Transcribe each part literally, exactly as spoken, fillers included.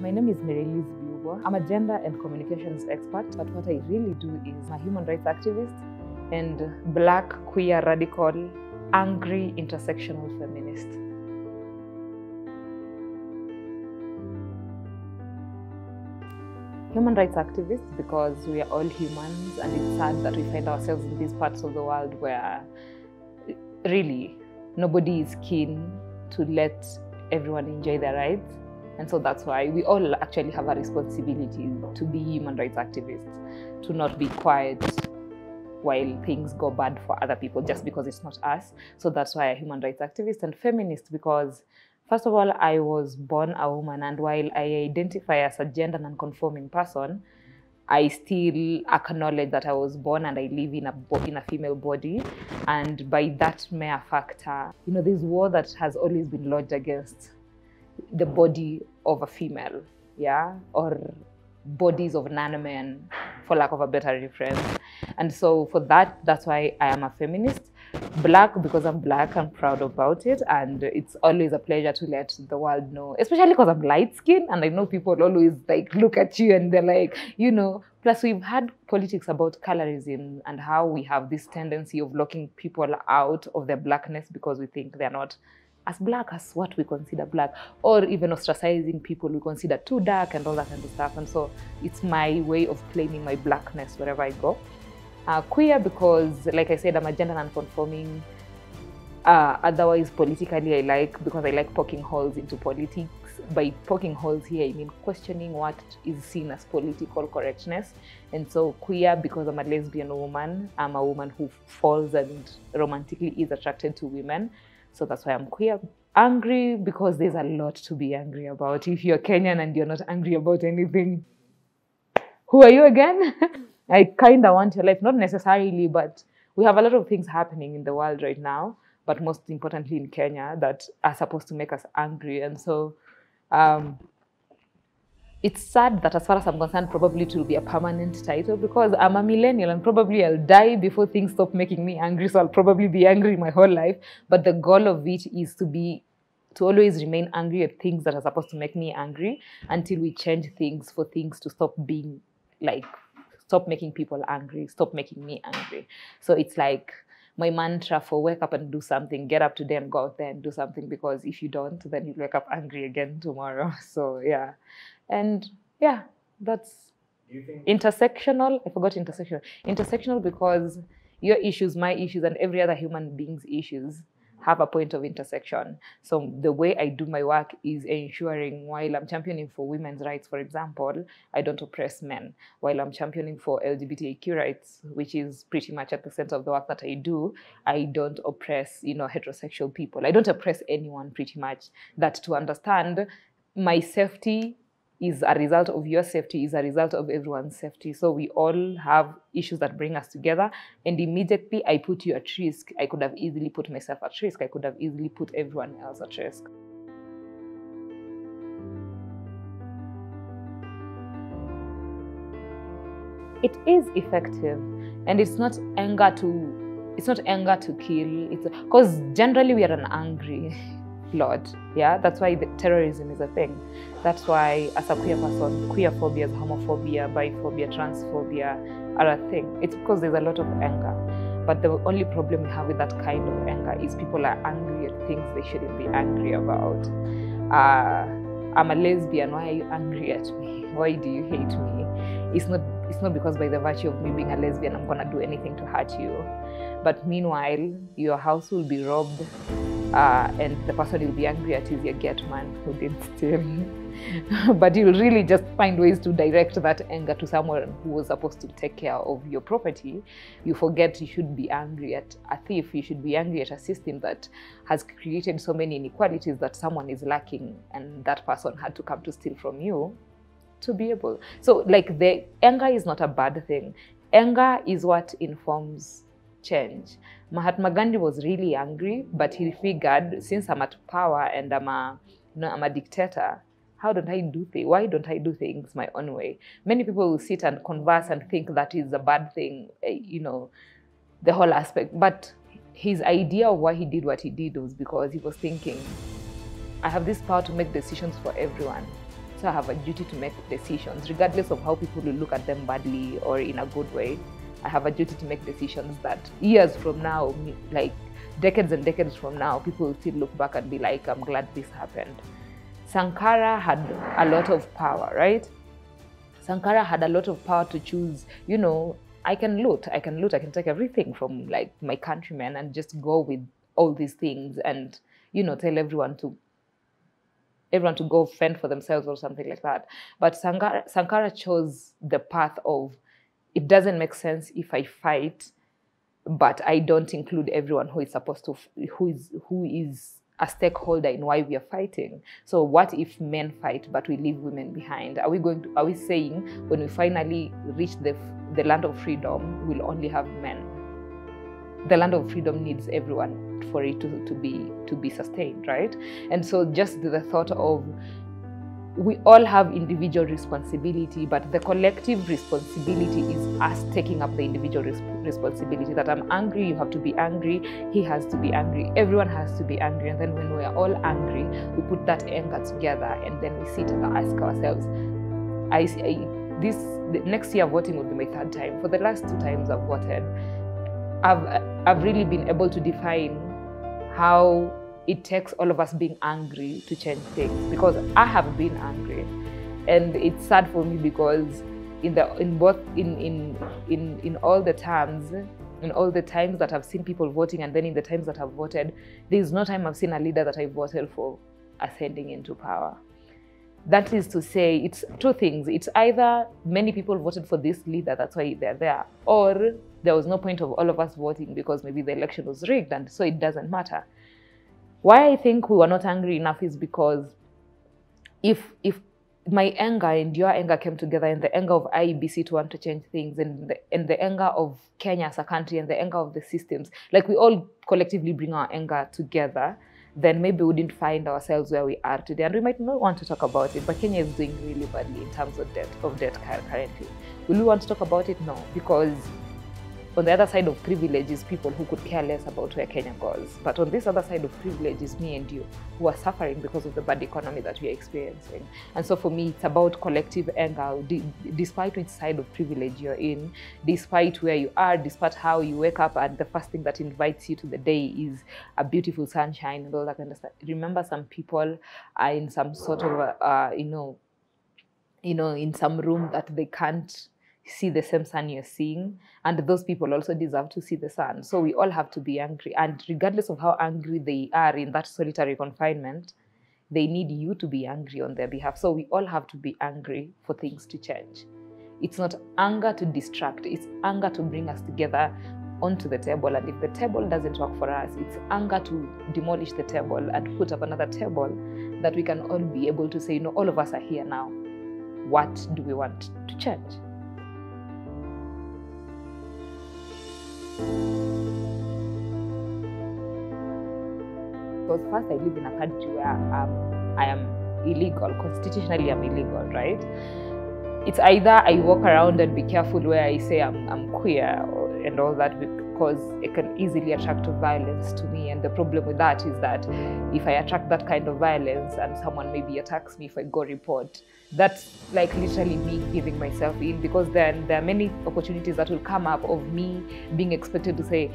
My name is Marylize Biubwa. I'm a gender and communications expert, but what I really do is I'm a human rights activist and black, queer, radical, angry, intersectional feminist. Human rights activists because we are all humans, and it's sad that we find ourselves in these parts of the world where really nobody is keen to let everyone enjoy their rights. And so that's why we all actually have a responsibility to be human rights activists, to not be quiet while things go bad for other people just because it's not us. So that's why I'm a human rights activist and feminist because, first of all, I was born a woman, and while I identify as a gender non-conforming person, I still acknowledge that I was born and I live in a, in a female body, and by that mere factor, you know, this war that has always been lodged against the body of a female, yeah, or bodies of non-men, for lack of a better reference. And so for that, that's why I am a feminist. Black, because I'm black, I'm proud about it, and it's always a pleasure to let the world know, especially because I'm light-skinned, and I know people always like look at you and they're like, you know, plus we've had politics about colorism and how we have this tendency of locking people out of their blackness because we think they're not as black as what we consider black, or even ostracizing people we consider too dark and all that kind of stuff. And so it's my way of claiming my blackness wherever I go. Uh, queer because, like I said, I'm a gender non-conforming. Uh, otherwise, politically, I like, because I like poking holes into politics. By poking holes here, I mean questioning what is seen as political correctness. And so queer because I'm a lesbian woman. I'm a woman who falls and romantically is attracted to women. So that's why I'm queer. Angry because there's a lot to be angry about. If you're Kenyan and you're not angry about anything, who are you again? I kind of want your life, not necessarily, but we have a lot of things happening in the world right now, but most importantly in Kenya, that are supposed to make us angry. And so um, it's sad that, as far as I'm concerned, probably it will be a permanent title because I'm a millennial and probably I'll die before things stop making me angry. So I'll probably be angry my whole life. But the goal of it is to be, to always remain angry at things that are supposed to make me angry until we change things for things to stop being, like, stop making people angry, stop making me angry. So it's like my mantra for wake up and do something, get up today and go out there and do something, because if you don't, then you'll wake up angry again tomorrow. So yeah. And yeah, that's intersectional. I forgot intersectional. Intersectional because your issues, my issues, and every other human being's issues have a point of intersection. So the way I do my work is ensuring, while I'm championing for women's rights, for example, I don't oppress men. While I'm championing for L G B T Q rights, which is pretty much at the center of the work that I do, I don't oppress, you know, heterosexual people. I don't oppress anyone, pretty much. That to understand, my safety is a result of your safety, is a result of everyone's safety. So we all have issues that bring us together. And immediately I put you at risk. I could have easily put myself at risk. I could have easily put everyone else at risk. It is effective, and it's not anger to, it's not anger to kill. It's because generally we are an angry lot, yeah. That's why the terrorism is a thing. That's why, as a queer person, queer phobias, homophobia, biphobia, transphobia are a thing. It's because there's a lot of anger. But the only problem we have with that kind of anger is people are angry at things they shouldn't be angry about. Uh, I'm a lesbian. Why are you angry at me? Why do you hate me? It's not. It's not because by the virtue of me being a lesbian, I'm gonna do anything to hurt you. But meanwhile, your house will be robbed. Uh, and the person you'll be angry at is your gate man who didn't steal. But you'll really just find ways to direct that anger to someone who was supposed to take care of your property. You forget you should be angry at a thief. You should be angry at a system that has created so many inequalities that someone is lacking, and that person had to come to steal from you to be able. So, like, the anger is not a bad thing. Anger is what informs change. Mahatma Gandhi was really angry, but he figured, since I'm at power and I'm a, you know, I'm a dictator, how don't I do things? Why don't I do things my own way? Many people will sit and converse and think that is a bad thing, you know, the whole aspect. But his idea of why he did what he did was because he was thinking, I have this power to make decisions for everyone. So I have a duty to make decisions, regardless of how people will look at them badly or in a good way. I have a duty to make decisions that years from now, like decades and decades from now, people will still look back and be like, I'm glad this happened. Sankara had a lot of power, right? Sankara had a lot of power to choose, you know, I can loot, I can loot, I can take everything from like my countrymen and just go with all these things and, you know, tell everyone to everyone to go fend for themselves or something like that. But Sankara, Sankara chose the path of, it doesn't make sense if I fight, but I don't include everyone who is supposed to, who is, who is a stakeholder in why we are fighting. So what if men fight, but we leave women behind? Are we going to, are we saying when we finally reach the, the land of freedom, we'll only have men? The land of freedom needs everyone for it to, to be to be sustained, right? And so just the thought of we all have individual responsibility, but the collective responsibility is us taking up the individual res responsibility. That I'm angry, you have to be angry, he has to be angry, everyone has to be angry. And then when we're all angry, we put that anger together and then we sit and ask ourselves, I, I this the next year voting will be my third time. For the last two times I've voted, I've I've really been able to define how it takes all of us being angry to change things, because I have been angry, and it's sad for me because in the in both in in in in all the times in all the times that I've seen people voting, and then in the times that I've voted, there is no time I've seen a leader that I voted for ascending into power. That is to say, it's two things. It's either many people voted for this leader, that's why they're there, or there was no point of all of us voting because maybe the election was rigged and so it doesn't matter. Why I think we were not angry enough is because if, if my anger and your anger came together, and the anger of I E B C to want to change things, and the, and the anger of Kenya as a country, and the anger of the systems, like we all collectively bring our anger together, then maybe we didn't find ourselves where we are today. And we might not want to talk about it, but Kenya is doing really badly in terms of debt, of debt currently. Will we want to talk about it? No, because on the other side of privilege is people who could care less about where Kenya goes. But on this other side of privilege is me and you, who are suffering because of the bad economy that we are experiencing. And so for me, it's about collective anger, D despite which side of privilege you're in, despite where you are, despite how you wake up and the first thing that invites you to the day is a beautiful sunshine and all that kind of stuff. Remember, some people are in some sort of, a, uh, you know, you know, in some room that they can't see the same sun you're seeing, and those people also deserve to see the sun. So we all have to be angry, and regardless of how angry they are in that solitary confinement, they need you to be angry on their behalf. So we all have to be angry for things to change. It's not anger to distract, it's anger to bring us together onto the table. And if the table doesn't work for us, it's anger to demolish the table and put up another table that we can all be able to say, you know, all of us are here now. What do we want to change? Because first, I live in a country where um, I am illegal, constitutionally I'm illegal, right? It's either I walk around and be careful where I say I'm, I'm queer or, and all that, because it can easily attract violence to me. And the problem with that is that if I attract that kind of violence and someone maybe attacks me, if I go report, that's like literally me giving myself in, because then there are many opportunities that will come up of me being expected to say,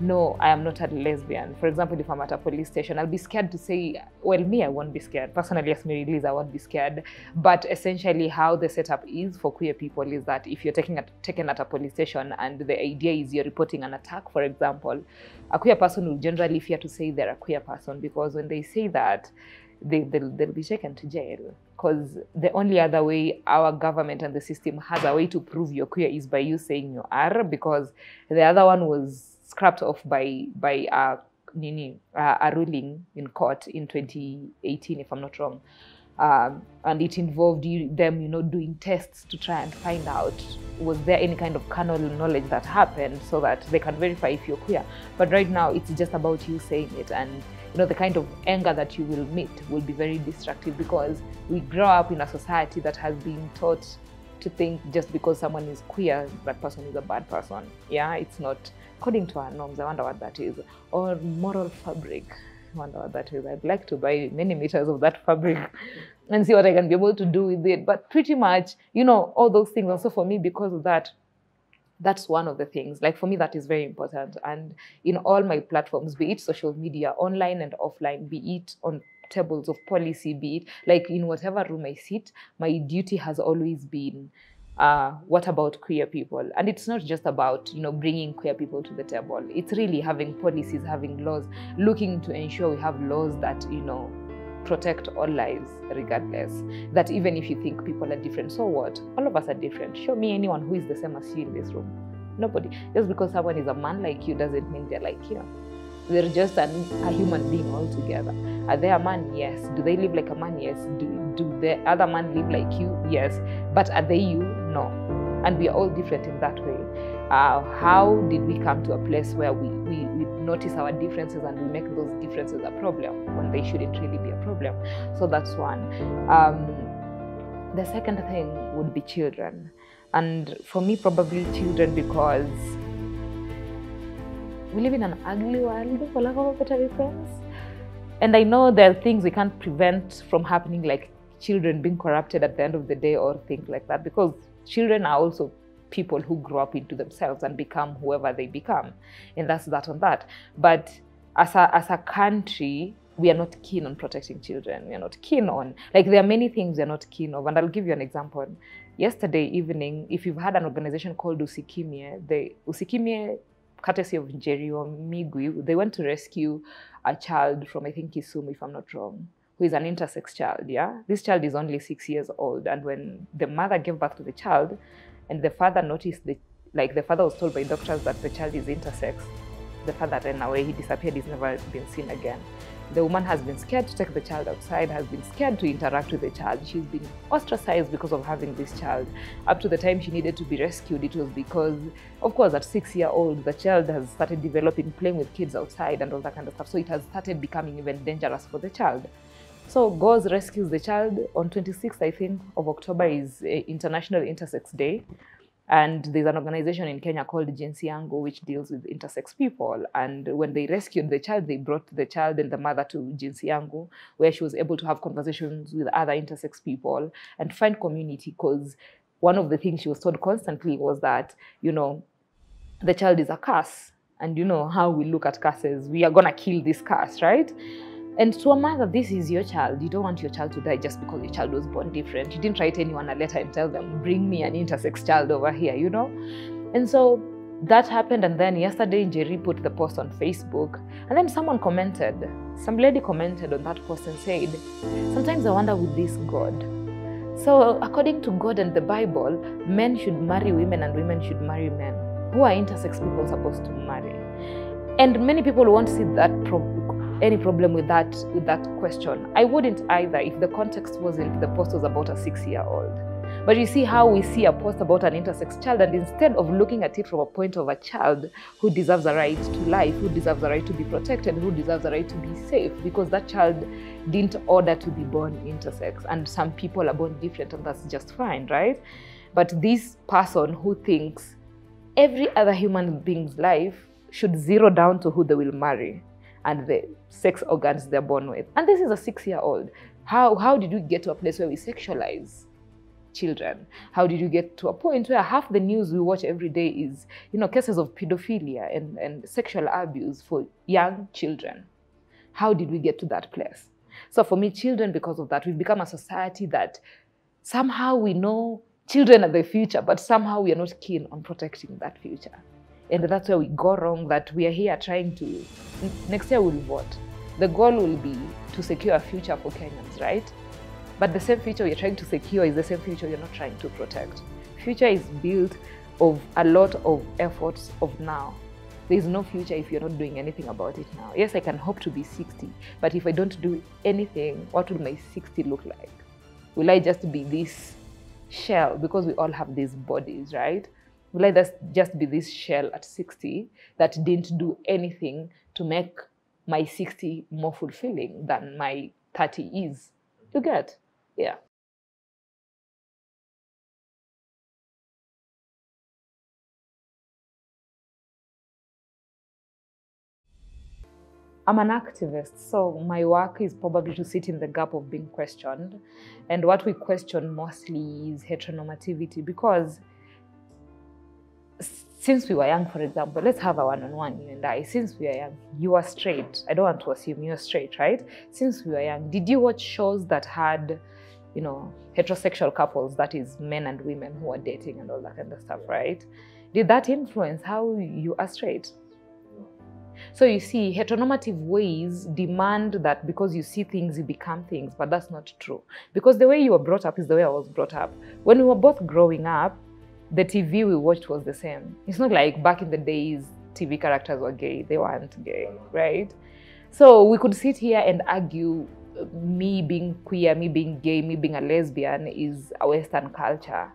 no, I am not a lesbian. For example, if I'm at a police station, I'll be scared to say, well, me, I won't be scared. Personally, as Marylize, I won't be scared. But essentially how the setup is for queer people is that if you're taking a, taken at a police station and the idea is you're reporting an attack, for example, a queer person will generally fear to say they're a queer person, because when they say that, they, they'll, they'll be taken to jail. Because the only other way our government and the system has a way to prove you're queer is by you saying you are, because the other one was scrapped off by by uh, nini, uh, a ruling in court in twenty eighteen, if I'm not wrong, um, and it involved you, them, you know, doing tests to try and find out was there any kind of carnal knowledge that happened, so that they can verify if you're queer. But right now, it's just about you saying it, and you know the kind of anger that you will meet will be very destructive, because we grow up in a society that has been taught to think just because someone is queer, that person is a bad person. Yeah, it's not. According to our norms, I wonder what that is. Or moral fabric, I wonder what that is. I'd like to buy many meters of that fabric and see what I can be able to do with it. But pretty much, you know, all those things. Also for me, because of that, that's one of the things. Like for me, that is very important. And in all my platforms, be it social media, online and offline, be it on tables of policy, be it like in whatever room I sit, my duty has always been, Uh, what about queer people? And it's not just about, you know, bringing queer people to the table. It's really having policies, having laws, looking to ensure we have laws that, you know, protect all lives regardless. That even if you think people are different, so what? All of us are different. Show me anyone who is the same as you in this room. Nobody. Just because someone is a man like you doesn't mean they're like you. They're just an, a human being altogether. Are they a man? Yes. Do they live like a man? Yes. Do, do the other man live like you? Yes. But are they you? No. And we are all different in that way. Uh, how did we come to a place where we, we, we notice our differences and we make those differences a problem when they shouldn't really be a problem? So that's one. Um, the second thing would be children. And for me, probably children, because we live in an ugly world, for lack of a better reference. And I know there are things we can't prevent from happening, like children being corrupted at the end of the day or things like that, because children are also people who grow up into themselves and become whoever they become. And that's that on that. But as a, as a country, we are not keen on protecting children. We are not keen on, like there are many things we are not keen of. And I'll give you an example. Yesterday evening, if you've had an organization called Usikimye, the Usikimye, courtesy of Njeri Omigui, they went to rescue a child from, I think, Kisumu, if I'm not wrong, who is an intersex child, yeah? This child is only six years old, and when the mother gave birth to the child, and the father noticed, the, like the father was told by doctors that the child is intersex, the father ran away, he disappeared, he's never been seen again. The woman has been scared to take the child outside, has been scared to interact with the child. She's been ostracized because of having this child. Up to the time she needed to be rescued, it was because, of course, at six years old, the child has started developing, playing with kids outside and all that kind of stuff. So it has started becoming even dangerous for the child. So goes, rescues the child. On twenty-sixth, I think, of October is International Intersex Day. And there's an organization in Kenya called Jinsiangu, which deals with intersex people. And when they rescued the child, they brought the child and the mother to Jinsiangu, where she was able to have conversations with other intersex people and find community, because one of the things she was told constantly was that, you know, the child is a curse. And you know how we look at curses. We are going to kill this curse, right? And to a mother, this is your child. You don't want your child to die just because your child was born different. You didn't write anyone a letter and tell them, bring me an intersex child over here, you know? And so that happened. And then yesterday, Njeri put the post on Facebook. And then someone commented, some lady commented on that post and said, sometimes I wonder with this God. So according to God and the Bible, men should marry women and women should marry men. Who are intersex people supposed to marry? And many people won't see that problem. Any problem with that with that question. I wouldn't either if the context wasn't the post was about a six-year-old. But you see how we see a post about an intersex child, and instead of looking at it from a point of a child who deserves a right to life, who deserves a right to be protected, who deserves a right to be safe, because that child didn't order to be born intersex, and some people are born different, and that's just fine, right? But this person who thinks every other human being's life should zero down to who they will marry and the sex organs they're born with. And this is a six-year-old. How, how did we get to a place where we sexualize children? How did you get to a point where half the news we watch every day is, you know, cases of pedophilia and, and sexual abuse for young children? How did we get to that place? So for me, children, because of that, we've become a society that somehow we know children are the future, but somehow we are not keen on protecting that future. And that's where we go wrong, that we are here trying to, next year we'll vote. The goal will be to secure a future for Kenyans, right? But the same future you're trying to secure is the same future you're not trying to protect. Future is built of a lot of efforts of now. There is no future if you're not doing anything about it now. Yes, I can hope to be sixty, but if I don't do anything, what will my sixty look like? Will I just be this shell? Because we all have these bodies, right? Let us just be this shell at sixty that didn't do anything to make my sixty more fulfilling than my thirty is. You get? Yeah. I'm an activist, so my work is probably to sit in the gap of being questioned. And what we question mostly is heteronormativity, because since we were young, for example, let's have a one-on-one, you and I. Since we are young, you are straight. I don't want to assume you're straight, right? Since we were young, did you watch shows that had, you know, heterosexual couples, that is men and women who are dating and all that kind of stuff, right? Did that influence how you are straight? So you see, heteronormative ways demand that because you see things, you become things, but that's not true. Because the way you were brought up is the way I was brought up. When we were both growing up, the T V we watched was the same. It's not like back in the days, T V characters were gay. They weren't gay, right? So we could sit here and argue, me being queer, me being gay, me being a lesbian is a Western culture.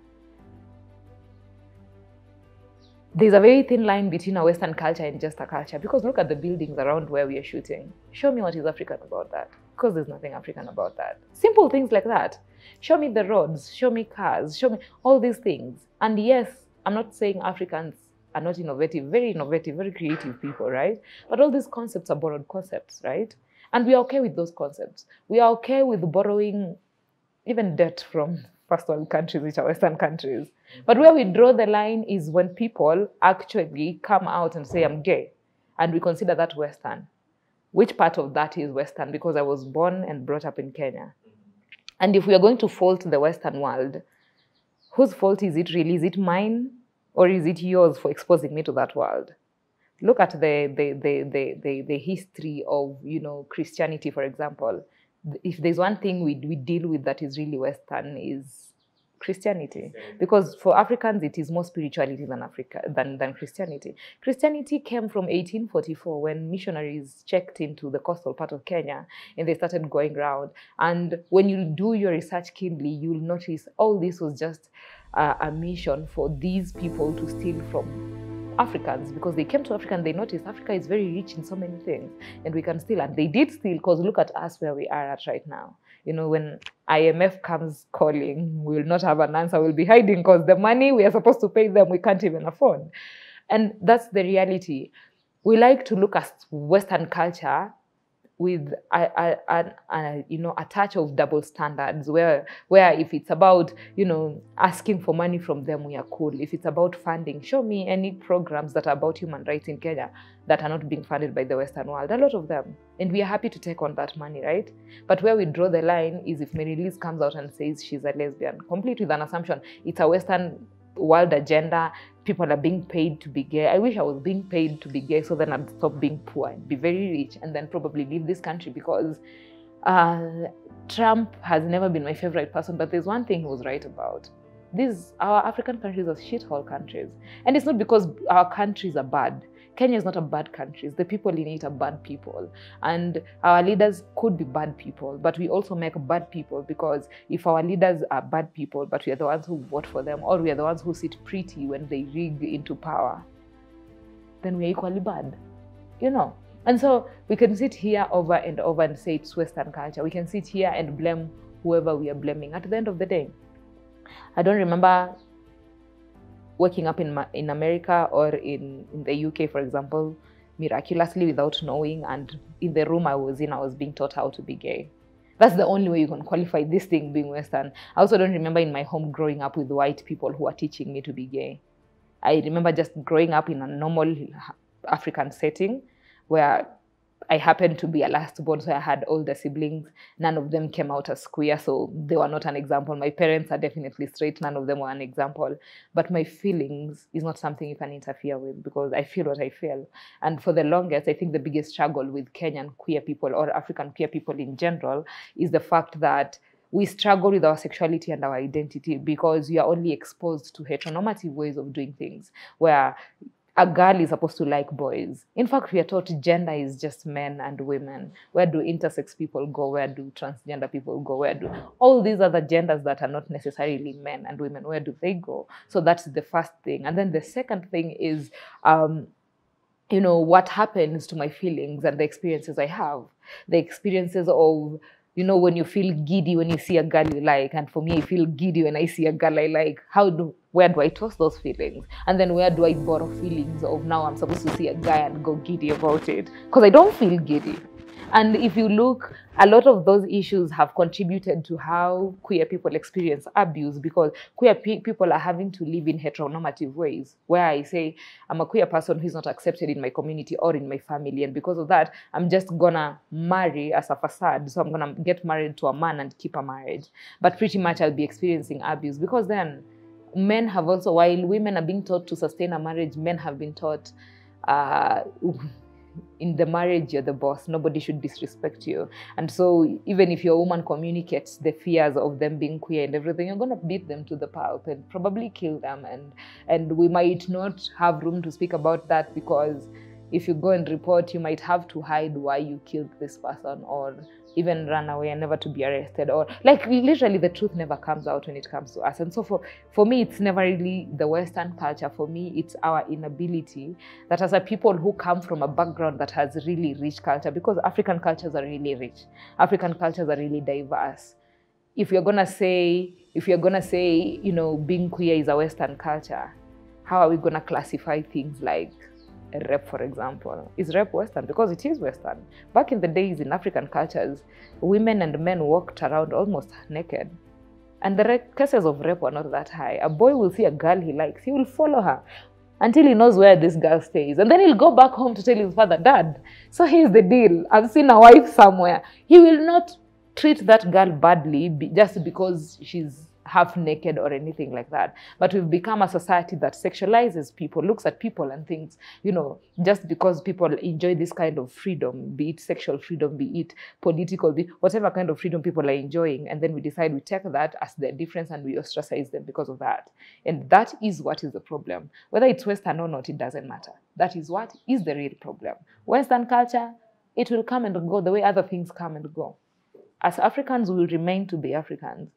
There's a very thin line between a Western culture and just a culture, because look at the buildings around where we are shooting. Show me what is African about that, because there's nothing African about that. Simple things like that. Show me the roads, show me cars, show me all these things. And yes, I'm not saying Africans are not innovative, very innovative, very creative people, right? But all these concepts are borrowed concepts, right? And we are okay with those concepts. We are okay with borrowing even debt from first world countries, which are Western countries. But where we draw the line is when people actually come out and say, I'm gay, and we consider that Western. Which part of that is Western? Because I was born and brought up in Kenya. And if we are going to fault the Western world, whose fault is it really? Is it mine or is it yours for exposing me to that world? Look at the, the, the, the, the, the history of, you know, Christianity, for example. If there's one thing we, we deal with that is really Western, is Christianity. Because for Africans, it is more spirituality than, Africa, than, than Christianity. Christianity came from eighteen forty-four, when missionaries checked into the coastal part of Kenya and they started going around. And when you do your research keenly, you'll notice all this was just uh, a mission for these people to steal from Africans, because they came to Africa and they noticed Africa is very rich in so many things and we can steal. And they did steal, because look at us where we are at right now. You know, when I M F comes calling, we will not have an answer, we'll be hiding, because the money we are supposed to pay them, we can't even afford. And that's the reality. We like to look at Western culture with a, a, a, a, you know, a touch of double standards, where, where if it's about, you know, asking for money from them, we are cool. If it's about funding, show me any programs that are about human rights in Kenya that are not being funded by the Western world, a lot of them. And we are happy to take on that money, right? But where we draw the line is if Marylize comes out and says she's a lesbian, complete with an assumption. It's a Western world agenda, people are being paid to be gay. I wish I was being paid to be gay, so then I'd stop being poor and be very rich and then probably leave this country, because uh, Trump has never been my favorite person, but there's one thing he was right about. These, our African countries are shithole countries. And it's not because our countries are bad. Kenya is not a bad country. The people in it are bad people. And our leaders could be bad people, but we also make bad people, because if our leaders are bad people, but we are the ones who vote for them, or we are the ones who sit pretty when they rig into power, then we are equally bad, you know. And so we can sit here over and over and say it's Western culture. We can sit here and blame whoever we are blaming. At the end of the day, I don't remember waking up in, in America or in, in the U K, for example, miraculously without knowing, and in the room I was in, I was being taught how to be gay. That's the only way you can qualify this thing being Western. I also don't remember in my home growing up with white people who are teaching me to be gay. I remember just growing up in a normal African setting where I happened to be a last born, so I had older siblings. None of them came out as queer, so they were not an example. My parents are definitely straight. None of them were an example. But my feelings is not something you can interfere with, because I feel what I feel. And for the longest, I think the biggest struggle with Kenyan queer people, or African queer people in general, is the fact that we struggle with our sexuality and our identity, because you are only exposed to heteronormative ways of doing things, where a girl is supposed to like boys. In fact, we are taught gender is just men and women. Where do intersex people go? Where do transgender people go? Where do all these other genders that are not necessarily men and women, where do they go? So that's the first thing. And then the second thing is, um, you know, what happens to my feelings and the experiences I have. The experiences of, you know, when you feel giddy when you see a girl you like, and for me, I feel giddy when I see a girl I like. How do, where do I toss those feelings? And then where do I borrow feelings of now I'm supposed to see a guy and go giddy about it? Because I don't feel giddy. And if you look, a lot of those issues have contributed to how queer people experience abuse, because queer pe people are having to live in heteronormative ways, where I say, I'm a queer person who's not accepted in my community or in my family, and because of that, I'm just gonna marry as a facade. So I'm gonna get married to a man and keep a marriage. But pretty much I'll be experiencing abuse, because then men have also, while women are being taught to sustain a marriage, men have been taught, uh, in the marriage, you're the boss. Nobody should disrespect you. And so even if your woman communicates the fears of them being queer and everything, you're going to beat them to the pulp and probably kill them. And, and we might not have room to speak about that, because if you go and report, you might have to hide why you killed this person, or even run away and never to be arrested, or like literally the truth never comes out when it comes to us. And so for, for me, it's never really the Western culture. For me, it's our inability that as a people who come from a background that has really rich culture, because African cultures are really rich. African cultures are really diverse. If you're gonna say, if you're gonna say, you know, being queer is a Western culture, how are we gonna classify things like rap, for example? Is rap Western? Because it is Western. Back in the days in African cultures, women and men walked around almost naked. And the cases of rape were not that high. A boy will see a girl he likes, he will follow her until he knows where this girl stays. And then he'll go back home to tell his father, Dad, so here's the deal. I've seen a wife somewhere. He will not treat that girl badly just because she's half naked or anything like that. But we've become a society that sexualizes people, looks at people and thinks, you know, just because people enjoy this kind of freedom, be it sexual freedom, be it political, be whatever kind of freedom people are enjoying, and then we decide we take that as their difference and we ostracize them because of that. And that is what is the problem. Whether it's Western or not, it doesn't matter. That is what is the real problem. Western culture, it will come and go the way other things come and go. As Africans, we will remain to be Africans.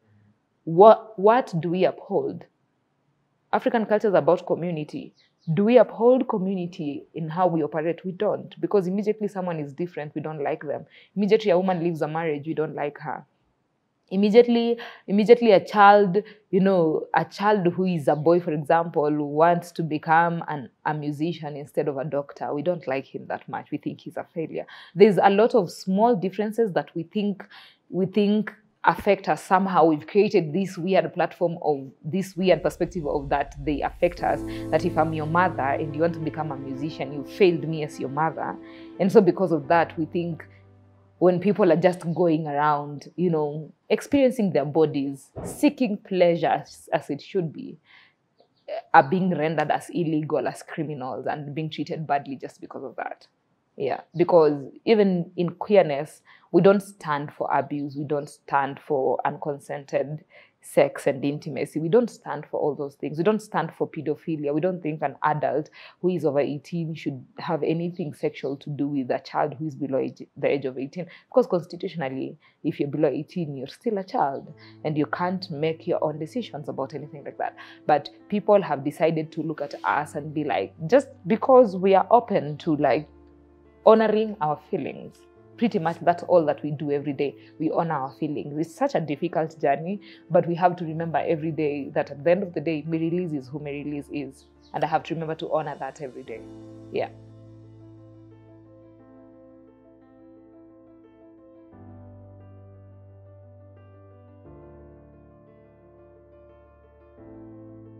What, what do we uphold? African culture is about community. Do we uphold community in how we operate? We don't, because immediately someone is different, we don't like them. Immediately a woman leaves a marriage, we don't like her. Immediately, immediately a child, you know, a child who is a boy, for example, wants to become an, a musician instead of a doctor. We don't like him that much. We think he's a failure. There's a lot of small differences that we think, we think, affect us somehow. We've created this weird platform of this weird perspective of that they affect us, that if I'm your mother and you want to become a musician, you failed me as your mother. And so because of that, we think when people are just going around, you know, experiencing their bodies, seeking pleasure as, as it should be, are being rendered as illegal, as criminals, and being treated badly just because of that. Yeah, because even in queerness, we don't stand for abuse. We don't stand for unconsented sex and intimacy. We don't stand for all those things. We don't stand for pedophilia. We don't think an adult who is over eighteen should have anything sexual to do with a child who is below age, the age of eighteen. Because constitutionally, if you're below eighteen, you're still a child and you can't make your own decisions about anything like that. But people have decided to look at us and be like, just because we are open to like, honoring our feelings. Pretty much that's all that we do every day. We honor our feelings. It's such a difficult journey, but we have to remember every day that at the end of the day, Marylize is who Marylize is. And I have to remember to honor that every day. Yeah.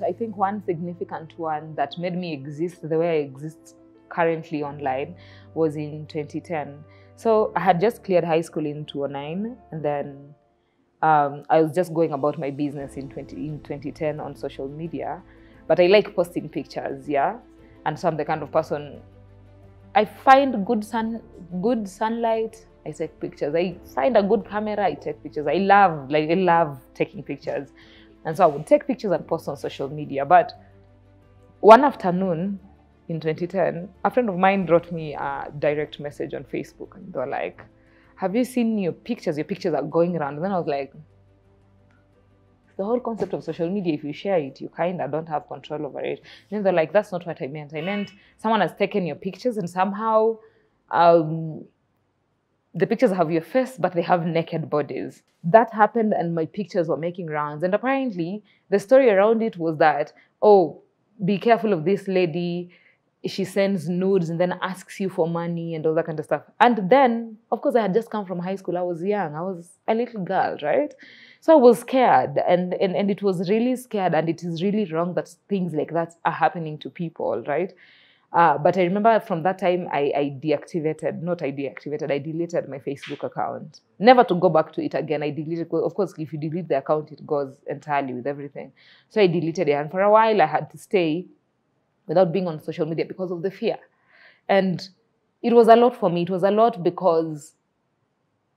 I think one significant one that made me exist the way I exist currently online was in twenty ten. So I had just cleared high school in two thousand nine, and then um, I was just going about my business in, twenty, in twenty ten on social media. But I like posting pictures, yeah? And so I'm the kind of person, I find good sun, good sunlight, I take pictures. I find a good camera, I take pictures. I love, like I love taking pictures. And so I would take pictures and post on social media. But one afternoon, in twenty ten, a friend of mine wrote me a direct message on Facebook and they were like, have you seen your pictures? Your pictures are going around. And then I was like, the whole concept of social media, if you share it, you kind of don't have control over it. And then they're like, that's not what I meant. I meant someone has taken your pictures and somehow um, the pictures have your face, but they have naked bodies. That happened and my pictures were making rounds. And apparently the story around it was that, oh, be careful of this lady. she sends nudes and then asks you for money and all that kind of stuff. And then, of course, I had just come from high school. I was young. I was a little girl, right? So I was scared. And, and, and it was really scared. And it is really wrong that things like that are happening to people, right? Uh, but I remember from that time, I, I deactivated, not I deactivated, I deleted my Facebook account. Never to go back to it again. I deleted, of course, if you delete the account, it goes entirely with everything. So I deleted it. And for a while, I had to stay without being on social media because of the fear. And it was a lot for me. It was a lot because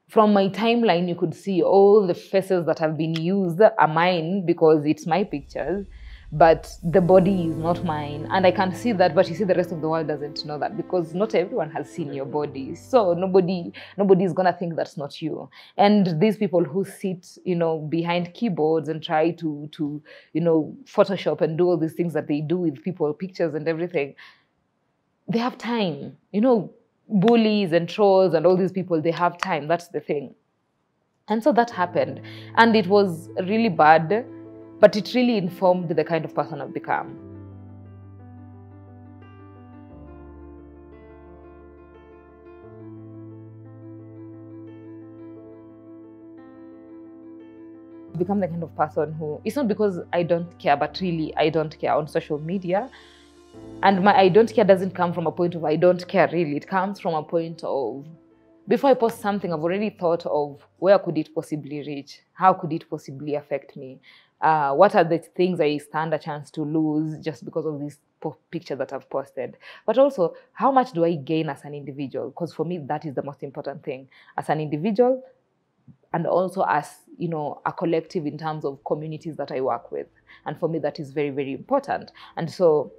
from my timeline, you could see all the faces that have been used are mine because it's my pictures, but the body is not mine. And I can see that, but you see, the rest of the world doesn't know that because not everyone has seen your body. So nobody, nobody is gonna think that's not you. And these people who sit, you know, behind keyboards and try to, to, you know, Photoshop and do all these things that they do with people, pictures and everything, they have time. You know, bullies and trolls and all these people, they have time. That's the thing. And so that happened. And it was really bad. But it really informed the kind of person I've become. I've become the kind of person who, it's not because I don't care, but really I don't care on social media. And my I don't care doesn't come from a point of I don't care really. It comes from a point of, before I post something, I've already thought of where could it possibly reach? How could it possibly affect me? Uh, what are the things I stand a chance to lose just because of this picture that I've posted? But also, how much do I gain as an individual? Because for me, that is the most important thing. As an individual and also as, you know, a collective in terms of communities that I work with. And for me, that is very, very important. And so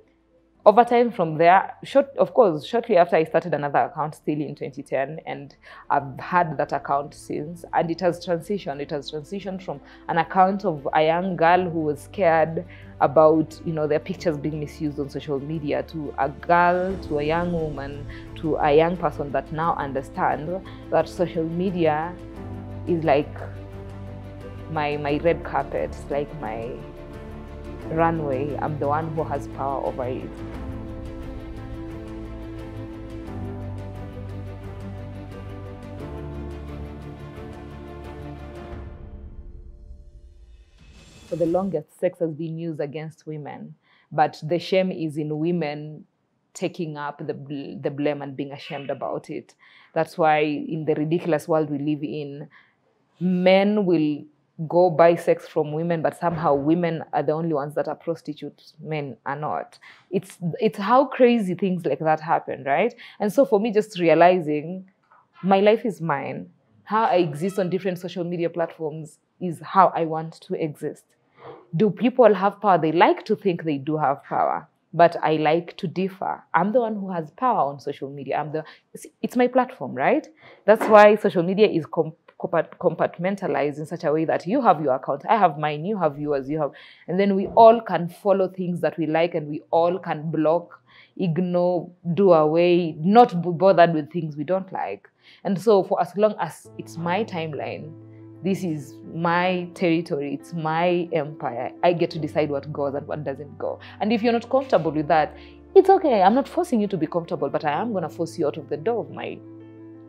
over time from there, short, of course, shortly after I started another account still in twenty ten, and I've had that account since, and it has transitioned. It has transitioned from an account of a young girl who was scared about, you know, their pictures being misused on social media to a girl, to a young woman, to a young person that now understands that social media is like my, my red carpet, like my runway. I'm the one who has power over it. For the longest, sex has been used against women, but the shame is in women taking up the, bl the blame and being ashamed about it. That's why in the ridiculous world we live in, men will go buy sex from women, but somehow women are the only ones that are prostitutes, men are not. It's, it's how crazy things like that happen, right? And so for me, just realizing my life is mine. How I exist on different social media platforms is how I want to exist. Do people have power? They like to think they do have power, but I like to differ. I'm the one who has power on social media. I'm the, it's, it's my platform, right? That's why social media is com compartmentalized in such a way that you have your account, I have mine, you have yours, you have, and then we all can follow things that we like, and we all can block, ignore, do away, not be bothered with things we don't like. And so for as long as it's my timeline, this is my territory, it's my empire, I get to decide what goes and what doesn't go. And if you're not comfortable with that, it's okay. I'm not forcing you to be comfortable, but I am going to force you out of the door of my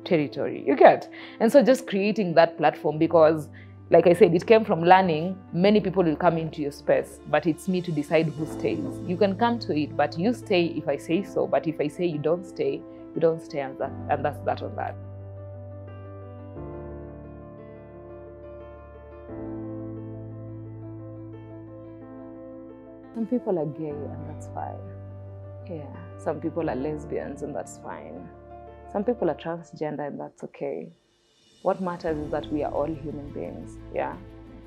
territory, you get? And so just creating that platform, because like I said, it came from learning. Many people will come into your space, but it's me to decide who stays. You can come to it, but you stay if I say so. But if I say you don't stay, you don't stay, and, that, and that's that on that. Some people are gay and that's fine. Yeah. Some people are lesbians and that's fine. Some people are transgender and that's okay. What matters is that we are all human beings, yeah?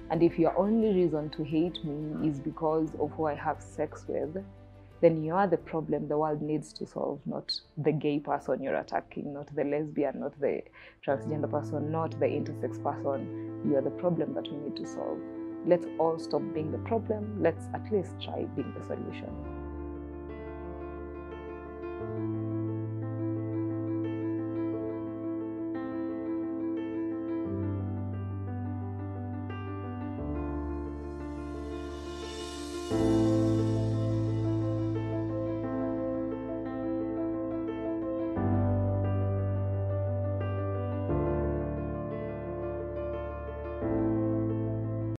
And if your only reason to hate me is because of who I have sex with, then you are the problem the world needs to solve, not the gay person you're attacking, not the lesbian, not the transgender person, not the intersex person. You are the problem that we need to solve. Let's all stop being the problem. Let's at least try being the solution.